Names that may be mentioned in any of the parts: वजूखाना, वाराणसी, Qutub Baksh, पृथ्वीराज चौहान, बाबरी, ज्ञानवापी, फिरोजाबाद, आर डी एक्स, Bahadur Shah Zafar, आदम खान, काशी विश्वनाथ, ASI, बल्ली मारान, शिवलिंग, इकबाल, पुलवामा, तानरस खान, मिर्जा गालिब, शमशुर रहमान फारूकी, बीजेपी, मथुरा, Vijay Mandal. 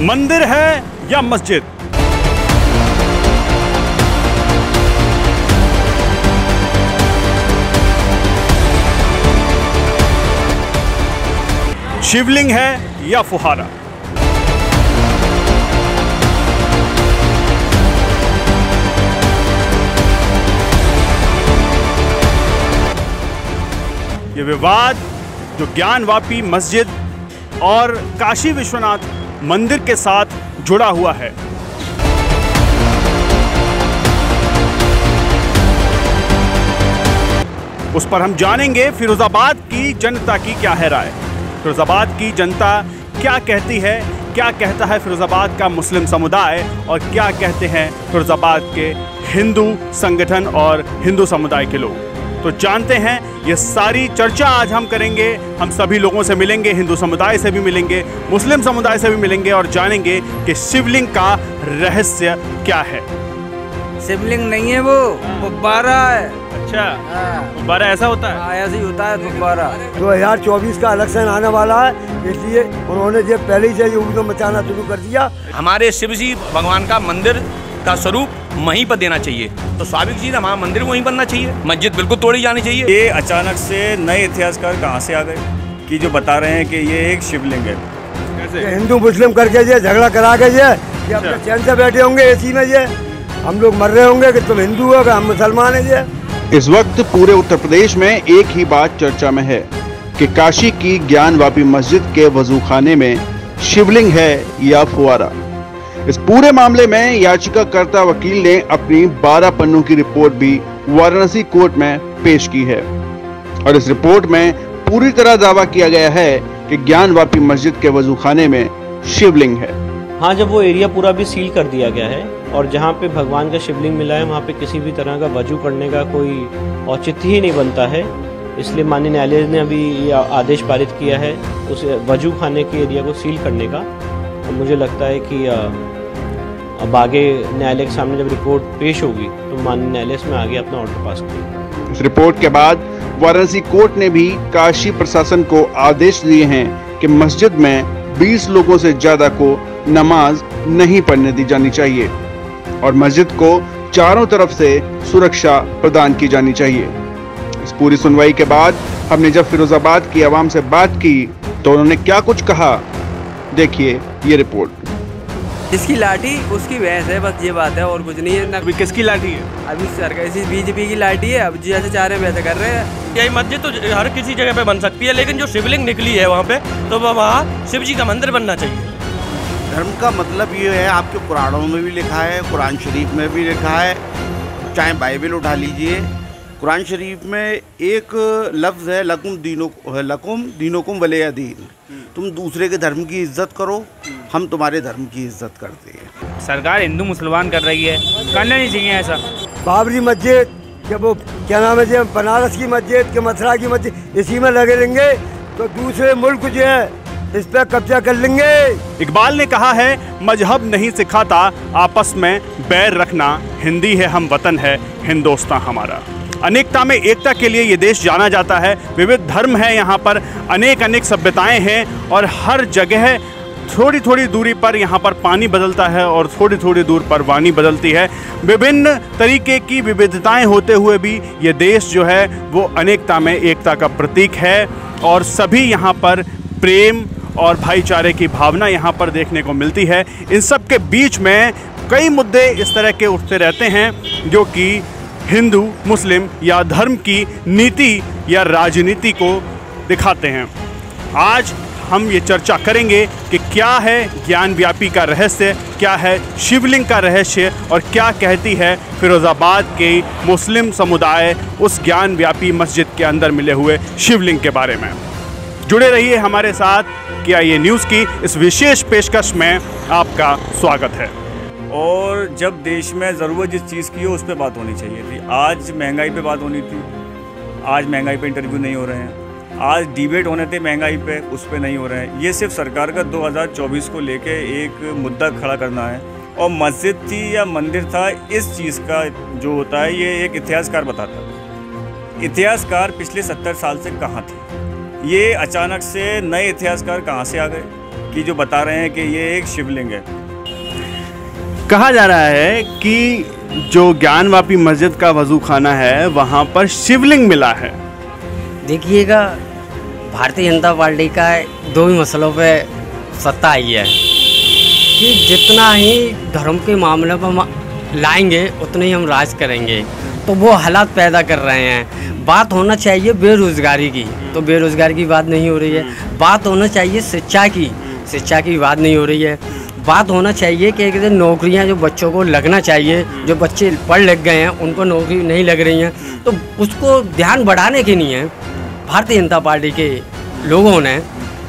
मंदिर है या मस्जिद? शिवलिंग है या फुहारा? ये विवाद जो ज्ञानवापी मस्जिद और काशी विश्वनाथ मंदिर के साथ जुड़ा हुआ है। उस पर हम जानेंगे फिरोजाबाद की जनता की क्या है राय, फिरोजाबाद की जनता क्या कहती है, क्या कहता है फिरोजाबाद का मुस्लिम समुदाय और क्या कहते हैं फिरोजाबाद के हिंदू संगठन और हिंदू समुदाय के लोग। तो जानते हैं ये सारी चर्चा आज हम करेंगे। हम सभी लोगों से मिलेंगे, हिंदू समुदाय से भी मिलेंगे, मुस्लिम समुदाय से भी मिलेंगे और जानेंगे कि शिवलिंग का रहस्य क्या है। शिवलिंग नहीं है वो, गुब्बारा है। अच्छा, गुब्बारा ऐसा होता है? ऐसा ही होता है गुब्बारा। 2024 का इलेक्शन आने वाला है, इसलिए उन्होंने ये पहले ही से मचाना शुरू कर दिया। हमारे शिव जी भगवान का मंदिर का स्वरूप वहीं पर देना चाहिए, तो स्वाभाविक चीज हमारा मंदिर वहीं बनना चाहिए, मस्जिद बिल्कुल तोड़ी जानी चाहिए। ये अचानक से नए इतिहासकार कहाँ से आ गए कि जो बता रहे हैं कि ये एक शिवलिंग है? कैसे हिंदू मुस्लिम करके ये झगड़ा करा के ये अपने चैन से बैठे होंगे एसी में, ये हम लोग मर रहे होंगे कि तुम हिंदू हो हम मुसलमान है। ये इस वक्त पूरे उत्तर प्रदेश में एक ही बात चर्चा में है कि काशी की ज्ञानवापी मस्जिद के वजूखाने में शिवलिंग है या फुआरा। इस पूरे मामले में याचिकाकर्ता वकील ने अपनी 12 पन्नों की रिपोर्ट भी वाराणसी कोर्ट में पेश की है और इस रिपोर्ट में पूरी तरह दावा किया गया है कि ज्ञानवापी मस्जिद के वजूखाने में शिवलिंग है। हाँ, जब वो एरिया पूरा भी सील कर दिया गया है और जहाँ पे भगवान का शिवलिंग मिला है वहाँ पे किसी भी तरह का वजू करने का कोई औचित्य ही नहीं बनता है, इसलिए माननीय न्यायालय ने अभी ये आदेश पारित किया है उस वजूखाने के एरिया को सील करने का। तो मुझे लगता है कि अब आगे न्यायालय के सामने जब रिपोर्ट पेश होगी तो माननीय न्यायालय इसमें आगे अपना ऑर्डर पास करेगा। इस रिपोर्ट के बाद वाराणसी कोर्ट ने भी काशी प्रशासन को आदेश दिए हैं कि मस्जिद में 20 लोगों से ज्यादा को नमाज नहीं पढ़ने दी जानी चाहिए और मस्जिद को चारों तरफ से सुरक्षा प्रदान की जानी चाहिए। इस पूरी सुनवाई के बाद हमने जब फिरोजाबाद की आवाम से बात की तो उन्होंने क्या कुछ कहा, देखिए ये रिपोर्ट। जिसकी लाठी उसकी भैंस है, बस ये बात है और कुछ नहीं है। अभी किसकी लाठी है? अभी सरकार इसी बीजेपी की लाठी है। अब जी ऐसे चारे वैसे कर रहे हैं। यही मस्जिद तो हर किसी जगह पे बन सकती है, लेकिन जो शिवलिंग निकली है वहाँ पे तो वहाँ शिव जी का मंदिर बनना चाहिए। धर्म का मतलब ये है, आपके पुराणों में भी लिखा है, कुरान शरीफ में भी लिखा है, चाहे बाइबिल उठा लीजिए, कुरान शरीफ में एक लफ्ज़ है लकुम दीनुकुम वलिया दीन, तुम दूसरे के धर्म की इज्जत करो, हम तुम्हारे धर्म की इज्जत करते हैं। सरकार हिंदू मुसलमान कर रही है, करना नहीं चाहिए ऐसा। बाबरी मस्जिद, जब वो क्या नाम है जो बनारस की मस्जिद के मथुरा की मस्जिद इसी में लगे रहेंगे तो दूसरे मुल्क जो है इस पर कब्जा कर लेंगे। इकबाल ने कहा है, मजहब नहीं सिखाता आपस में बैर रखना, हिंदी है हम वतन है हिंदुस्तान हमारा। अनेकता में एकता के लिए ये देश जाना जाता है। विविध धर्म है यहाँ पर, अनेक सभ्यताएं हैं और हर जगह थोड़ी दूरी पर यहाँ पर पानी बदलता है और थोड़ी दूर पर वाणी बदलती है। विभिन्न तरीके की विविधताएं होते हुए भी ये देश जो है वो अनेकता में एकता का प्रतीक है और सभी यहाँ पर प्रेम और भाईचारे की भावना यहाँ पर देखने को मिलती है। इन सब के बीच में कई मुद्दे इस तरह के उठते रहते हैं जो कि हिंदू मुस्लिम या धर्म की नीति या राजनीति को दिखाते हैं। आज हम ये चर्चा करेंगे कि क्या है ज्ञानवापी का रहस्य, क्या है शिवलिंग का रहस्य और क्या कहती है फिरोजाबाद के मुस्लिम समुदाय उस ज्ञानवापी मस्जिद के अंदर मिले हुए शिवलिंग के बारे में। जुड़े रहिए हमारे साथ क्या ये न्यूज़ की इस विशेष पेशकश में आपका स्वागत है। और जब देश में ज़रूरत जिस चीज़ की हो उस पर बात होनी चाहिए थी। आज महंगाई पे बात होनी थी, आज महंगाई पे इंटरव्यू नहीं हो रहे हैं, आज डिबेट होने थे महंगाई पे, उस पे नहीं हो रहे हैं। ये सिर्फ सरकार का 2024 को लेके एक मुद्दा खड़ा करना है और मस्जिद थी या मंदिर था इस चीज़ का जो होता है ये एक इतिहासकार बताता है। इतिहासकार पिछले 70 साल से कहाँ थे, ये अचानक से नए इतिहासकार कहाँ से आ गए? कि जो बता रहे हैं कि ये एक शिवलिंग है। कहा जा रहा है कि जो ज्ञानवापी मस्जिद का वजूखाना है वहाँ पर शिवलिंग मिला है। देखिएगा, भारतीय जनता पार्टी का दो ही मसलों पे सत्ता आई है कि जितना ही धर्म के मामले पर हम लाएंगे उतने ही हम राज करेंगे, तो वो हालात पैदा कर रहे हैं। बात होना चाहिए बेरोज़गारी की, तो बेरोज़गारी की बात नहीं हो रही है। बात होना चाहिए शिक्षा की, शिक्षा की बात नहीं हो रही है। बात होना चाहिए कि एक नौकरियां जो बच्चों को लगना चाहिए, जो बच्चे पढ़ लग गए हैं उनको नौकरी नहीं लग रही हैं, तो उसको ध्यान बढ़ाने के लिए भारतीय जनता पार्टी के लोगों ने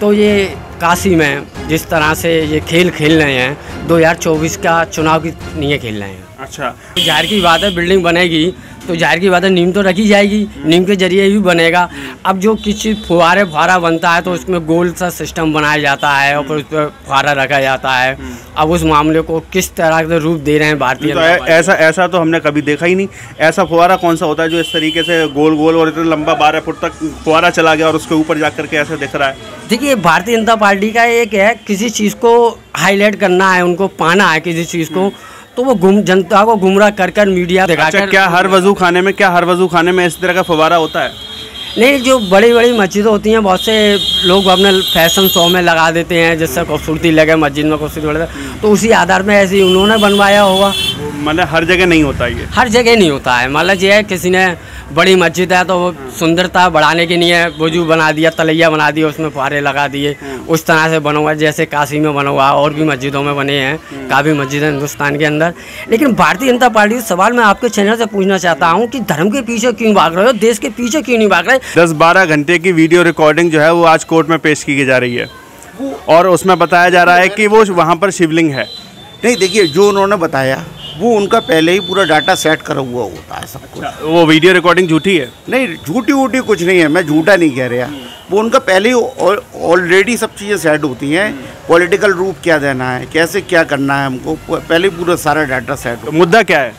तो ये काशी में जिस तरह से ये खेल खेल रहे हैं 2024 का चुनाव के लिए खेल रहे हैं। अच्छा, जाहिर की बात है बिल्डिंग बनेगी तो जाहिर की बात है नीम तो रखी जाएगी, नीम के जरिए भी बनेगा। अब जो किसी फुहारे फुहारा बनता है तो उसमें गोल सा सिस्टम बनाया जाता है और फिर उस पर फुहारा रखा जाता है। अब उस मामले को किस तरह से रूप दे रहे हैं भारतीय, तो ऐसा तो हमने कभी देखा ही नहीं। ऐसा फुहारा कौन सा होता है जो इस तरीके से गोल गोल और इतना लंबा 12 फुट तक फुहारा चला गया और उसके ऊपर जा करके ऐसा दिख रहा है। देखिए, भारतीय जनता पार्टी का एक है किसी चीज़ को हाईलाइट करना है, उनको पाना है किसी चीज़ को, तो वो जनता को गुमराह कर मीडिया दिखाकर। क्या हर वजूखाने में इस तरह का फवारा होता है? नहीं, जो बड़ी बड़ी मस्जिदें होती हैं बहुत से लोग अपने फैशन शो में लगा देते हैं जिससे खूबसूरती लगे, मस्जिद में खूबसूरती लगे, तो उसी आधार में ऐसे उन्होंने बनवाया होगा। मतलब हर जगह नहीं होता ये, हर जगह नहीं होता है। मतलब ये है किसी ने बड़ी मस्जिद है तो वो सुंदरता बढ़ाने के लिए वजू बना दिया, तलैया बना दिया, उसमें फुहारे लगा दिए, उस तरह से बना हुआ जैसे काशी में बना हुआ और भी मस्जिदों में बने हैं, काफ़ी मस्जिदें हिंदुस्तान के अंदर। लेकिन भारतीय जनता पार्टी सवाल मैं आपके चैनल से पूछना चाहता हूँ कि धर्म के पीछे क्यों भाग रहे हो, देश के पीछे क्यों नहीं भाग रहे। 10-12 घंटे की वीडियो रिकॉर्डिंग जो है वो आज कोर्ट में पेश की जा रही है और उसमें बताया जा रहा है कि वो वहाँ पर शिवलिंग है। नहीं, देखिए जो उन्होंने बताया वो उनका पहले ही पूरा डाटा सेट करा हुआ होता है सब कुछ। अच्छा, वो वीडियो रिकॉर्डिंग झूठी है? नहीं, झूठी वूठी कुछ नहीं है, मैं झूठा नहीं कह रहा। वो उनका पहले ही ऑलरेडी सब चीज़ें सेट होती हैं, पॉलिटिकल रूप क्या देना है, कैसे क्या करना है, हमको पहले पूरा सारा डाटा सेट होता है। मुद्दा क्या है?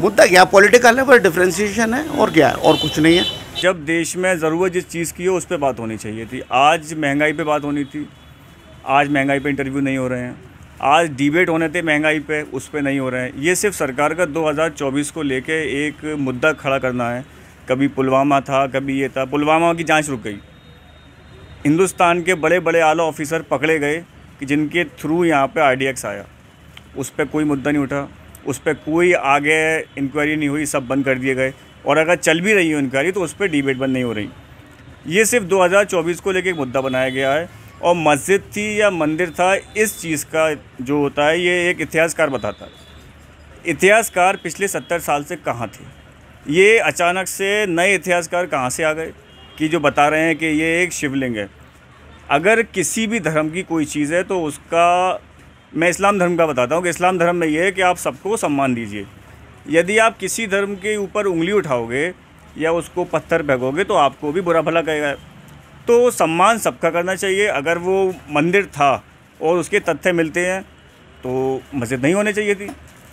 मुद्दा क्या पॉलिटिकल है, बस डिफ्रेंसिएशन है और क्या है, और कुछ नहीं है। जब देश में ज़रूरत जिस चीज़ की हो उस पर बात होनी चाहिए थी। आज महंगाई पर बात होनी थी, आज महंगाई पर इंटरव्यू नहीं हो रहे हैं। आज डिबेट होने थे महंगाई पे, उस पे नहीं हो रहे हैं। ये सिर्फ सरकार का 2024 को लेके एक मुद्दा खड़ा करना है। कभी पुलवामा था, कभी ये था, पुलवामा की जांच रुक गई। हिंदुस्तान के बड़े बड़े आला ऑफिसर पकड़े गए कि जिनके थ्रू यहाँ पे RDX आया, उस पर कोई मुद्दा नहीं उठा, उस पर कोई आगे इंक्वायरी नहीं हुई, सब बंद कर दिए गए। और अगर चल भी रही है इंक्वायरी तो उस पर डिबेट बंद नहीं हो रही। ये सिर्फ 2024 को लेकर एक मुद्दा बनाया गया है और मस्जिद थी या मंदिर था, इस चीज़ का जो होता है ये एक इतिहासकार बताता है। इतिहासकार पिछले 70 साल से कहाँ थे, ये अचानक से नए इतिहासकार कहाँ से आ गए कि जो बता रहे हैं कि ये एक शिवलिंग है। अगर किसी भी धर्म की कोई चीज़ है तो उसका, मैं इस्लाम धर्म का बताता हूँ कि इस्लाम धर्म में ये है कि आप सबको सम्मान दीजिए। यदि आप किसी धर्म के ऊपर उंगली उठाओगे या उसको पत्थर फेंकोगे तो आपको भी बुरा भला कहेगा। तो सम्मान सबका करना चाहिए। अगर वो मंदिर था और उसके तथ्य मिलते हैं तो मस्जिद नहीं होनी चाहिए थी,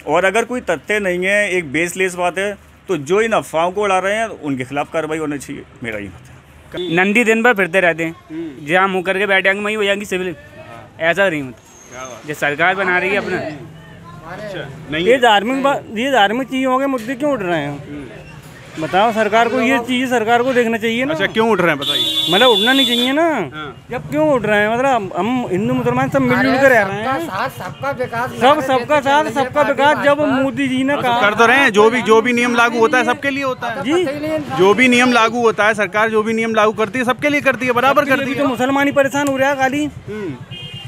और अगर कोई तथ्य नहीं है, एक बेसलेस बात है, तो जो इन अफवाहों को उड़ा रहे हैं उनके खिलाफ कार्रवाई होनी चाहिए, मेरा ये मत है। नंदी दिन भर फिरते रहते हैं, जहाँ मुँह करके बैठ जाएंगे वहीं हो जाएंगी सिविल, ऐसा नहीं होता जो सरकार बना रही है अपना। ये धार्मिक, ये धार्मिक चीज़ों के मुद्दे क्यों उठ रहे हैं बताओ। सरकार को ये चीज़ सरकार को देखना चाहिए ना। अच्छा, क्यों उठ रहे हैं बताइए। मतलब उठना नहीं चाहिए ना। जब क्यों उठ रहे हैं, मतलब हम हिंदू मुसलमान सब मिलजुल कर रह रहे हैं, सबका विकास, सबका साथ सबका विकास। जब मोदी जी ने कहा कर तो रहे हैं, जो भी नियम लागू होता है सबके लिए होता है जी। जो भी नियम लागू होता है, सरकार जो भी नियम लागू करती है सबके लिए करती है, बराबर करती है। तो मुसलमान ही परेशान हो रहा है, खाली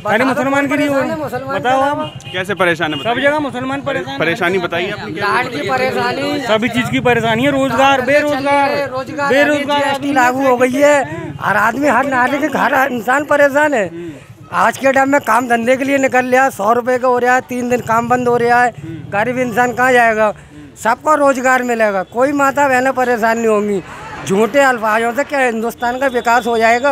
मुसलमान के लिए बताओ आप कैसे परेशान है। सब जगह मुसलमान परेशानी बताइए आपने, सभी चीज की परेशानी है। रोजगार, बेरोजगारी लागू हो गई है, हर आदमी, हर नागरिक, हर इंसान परेशान है। आज के टाइम में काम धंधे के लिए निकल लिया, 100 रुपए का हो रहा है, 3 दिन काम बंद हो रहा है, गरीब इंसान कहाँ जाएगा। सबको रोजगार मिलेगा, कोई माता बहनें परेशान नहीं होंगी। झूठे अल्फाजों से क्या हिंदुस्तान का विकास हो जाएगा।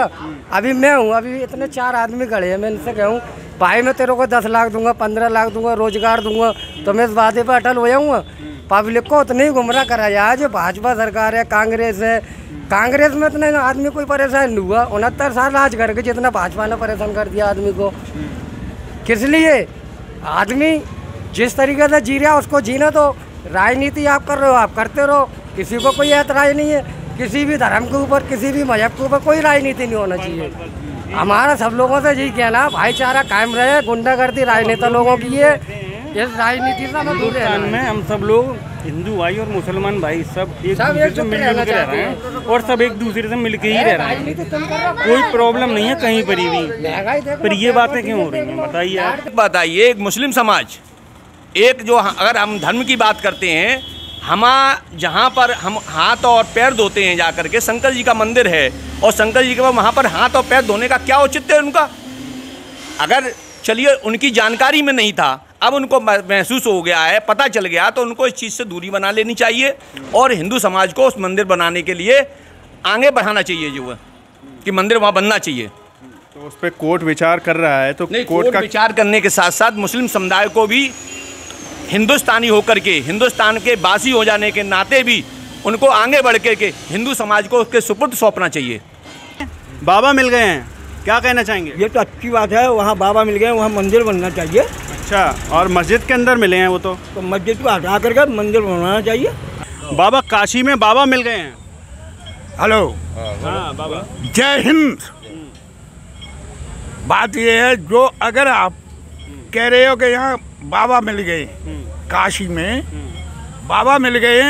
अभी मैं हूँ, अभी इतने 4 आदमी खड़े हैं, मैं इनसे कहूँ भाई मैं तेरे को 10 लाख दूंगा, 15 लाख दूंगा, रोजगार दूंगा, तो मैं इस वादे पर अटल हो जाऊँगा। पब्लिक को उतनी गुमराह करा जाए। जो भाजपा सरकार है, कांग्रेस है, कांग्रेस में इतना आदमी कोई परेशान नहीं हुआ, 69 साल आज करके जितना भाजपा ने परेशान कर दिया आदमी को। किस लिए? आदमी जिस तरीके से जी रहा उसको जीना, तो राजनीति आप कर रहे हो, आप करते रहो, किसी को कोई ऐतराज नहीं है, किसी भी धर्म के ऊपर किसी भी मजहब के ऊपर कोई राजनीति नहीं होना चाहिए। हमारा सब लोगों से यही कहना भाईचारा कायम रहे, गुंडागर्दी राजनेता लोगों की है, इस राजनीति से हम दूर रहना है। हम सब लोग हिंदू भाई और मुसलमान भाई सब एक दूसरे से मिलजुल के रह रहे हैं और सब एक दूसरे से मिलके ही रह रहे हैं, कोई प्रॉब्लम नहीं है कहीं पर भी। पर ये बातें क्यों हो रही हैं बताइए आप? बताइए, एक मुस्लिम समाज, एक जो अगर हम धर्म की बात करते हैं, जहाँ पर हम हाथ और पैर धोते हैं जाकर के, शंकर जी का मंदिर है और शंकर जी के वहाँ पर हाथ और पैर धोने का क्या औचित्य है उनका? अगर चलिए उनकी जानकारी में नहीं था, अब उनको महसूस हो गया है, पता चल गया, तो उनको इस चीज़ से दूरी बना लेनी चाहिए और हिंदू समाज को उस मंदिर बनाने के लिए आगे बढ़ाना चाहिए जो है कि मंदिर वहाँ बनना चाहिए। तो उस पर कोर्ट विचार कर रहा है, तो कोर्ट का विचार करने के साथ साथ मुस्लिम समुदाय को भी हिंदुस्तानी होकर के, हिंदुस्तान के बासी हो जाने के नाते भी उनको आगे बढ़ के हिंदू समाज को उसके सुपुर्द सौंपना चाहिए। बाबा मिल गए हैं, क्या कहना चाहेंगे? ये तो अच्छी बात है, वहाँ बाबा मिल गए, वहाँ मंदिर बनना चाहिए। अच्छा, और मस्जिद के अंदर मिले हैं वो तो मस्जिद को हटा करके मंदिर बनवाना चाहिए। बाबा काशी में बाबा मिल गए हैं। हेलो, हाँ बाबा, जय हिंद। बात ये है, जो अगर आप कह रहे हो कि यहाँ बाबा मिल गए, काशी में बाबा मिल गए,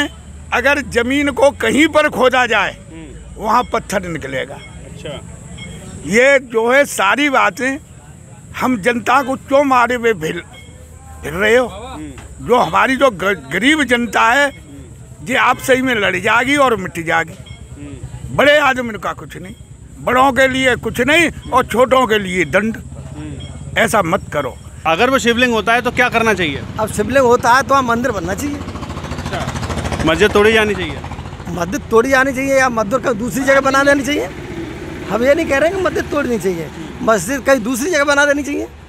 अगर ज़मीन को कहीं पर खोदा जाए वहाँ पत्थर निकलेगा। अच्छा, ये जो है सारी बातें हम जनता को क्यों मारे हुए फिर रहे हो? जो हमारी जो गरीब जनता है ये आप सही में लड़ जाएगी और मिट जाएगी। बड़े आदमी का कुछ नहीं, बड़ों के लिए कुछ नहीं और छोटों के लिए दंड, ऐसा मत करो। अगर वो शिवलिंग होता है तो क्या करना चाहिए? अब शिवलिंग होता है तो वहाँ मंदिर बनना चाहिए, मस्जिद तोड़ी जानी चाहिए, मस्जिद तोड़ी जानी चाहिए या मस्जिद का दूसरी जगह बना देनी चाहिए। हम ये नहीं कह रहे हैं कि मस्जिद तोड़नी चाहिए, मस्जिद कहीं दूसरी जगह बना देनी चाहिए।